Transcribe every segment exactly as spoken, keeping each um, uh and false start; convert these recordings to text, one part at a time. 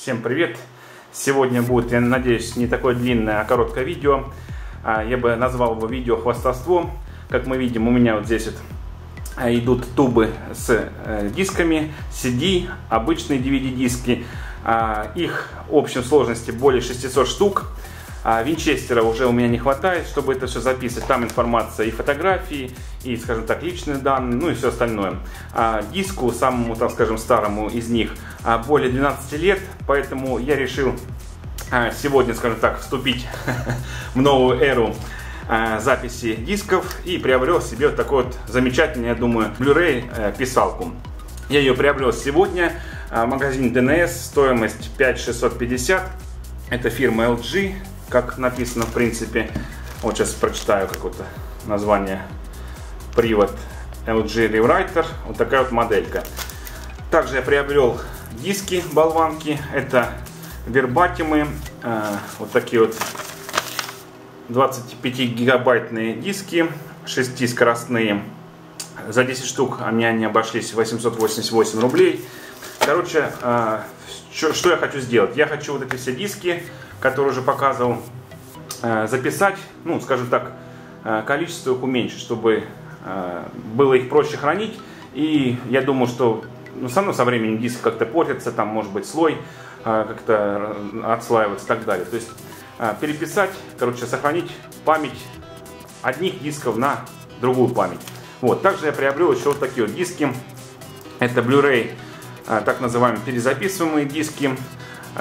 Всем привет! Сегодня будет, я надеюсь, не такое длинное, а короткое видео. Я бы назвал его видео хвастовством. Как мы видим, у меня вот здесь вот идут тубы с дисками, си ди, обычные ди ви ди диски. Их в общей сложности более шестисот штук. Винчестера уже у меня не хватает, чтобы это все записывать. Там информация и фотографии, и, скажем так, личные данные, ну и все остальное. Диску, самому, так скажем, старому из них более двенадцати лет, поэтому я решил сегодня, скажем так, вступить в новую эру записи дисков и приобрел себе вот такой вот замечательный, я думаю, Blu-ray писалку. Я ее приобрел сегодня в магазине ди эн эс, стоимость пять тысяч шестьсот пятьдесят. Это фирма эл джи. Как написано, в принципе, вот сейчас прочитаю какое-то название, привод эл джи Rewriter, вот такая вот моделька. Также я приобрел диски, болванки, это вербатимы, э, вот такие вот двадцатипятигигабайтные диски, шестискоростные, за десять штук они, они обошлись восемьсот восемьдесят восемь рублей. Короче, э, что, что я хочу сделать? Я хочу вот эти все диски, который уже показывал, записать, ну, скажем так, количество их уменьшить, чтобы было их проще хранить. И я думаю, что ну, со мной со временем диск как-то портится, там может быть слой как-то отслаивается и так далее. То есть переписать, короче, сохранить память одних дисков на другую память. Вот. Также я приобрел еще вот такие вот диски. Это Blu-ray, так называемые перезаписываемые диски.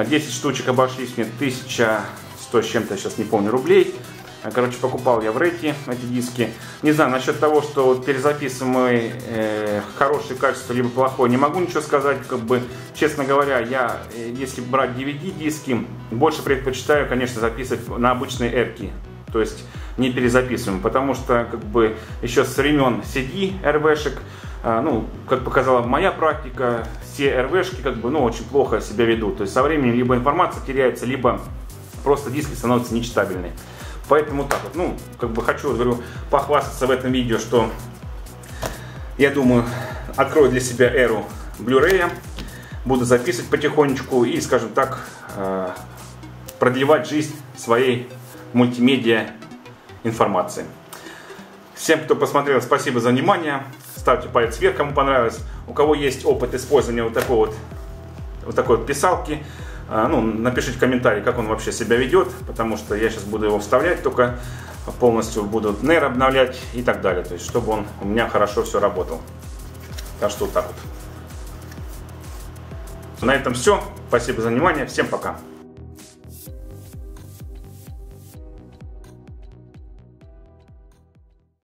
десять штучек обошлись мне тысяча сто с чем-то, сейчас не помню, рублей. Короче, покупал я в Рэте эти диски. Не знаю, насчет того, что вот перезаписываемые э, хорошее качество, либо плохое, не могу ничего сказать. Как бы, честно говоря, я, если брать ди ви ди-диски, больше предпочитаю, конечно, записывать на обычные эр-ки. То есть не перезаписываем, потому что как бы еще со времен си ди эр-вэ-шек, ну, как показала моя практика, все эр-вэ-шки как бы, ну, очень плохо себя ведут. То есть со временем либо информация теряется, либо просто диски становятся нечитабельными. Поэтому так вот, ну, как бы хочу, говорю, похвастаться в этом видео, что я думаю, открою для себя эру Blu-ray, буду записывать потихонечку и, скажем так, продлевать жизнь своей мультимедиа информации. Всем, кто посмотрел, спасибо за внимание. Ставьте палец вверх, кому понравилось. У кого есть опыт использования вот такой вот, вот такой вот писалки, ну, напишите в комментарии, как он вообще себя ведет, потому что я сейчас буду его вставлять, только полностью буду нэр обновлять и так далее, то есть чтобы он у меня хорошо все работал. Так что вот так вот. На этом все. Спасибо за внимание. Всем пока.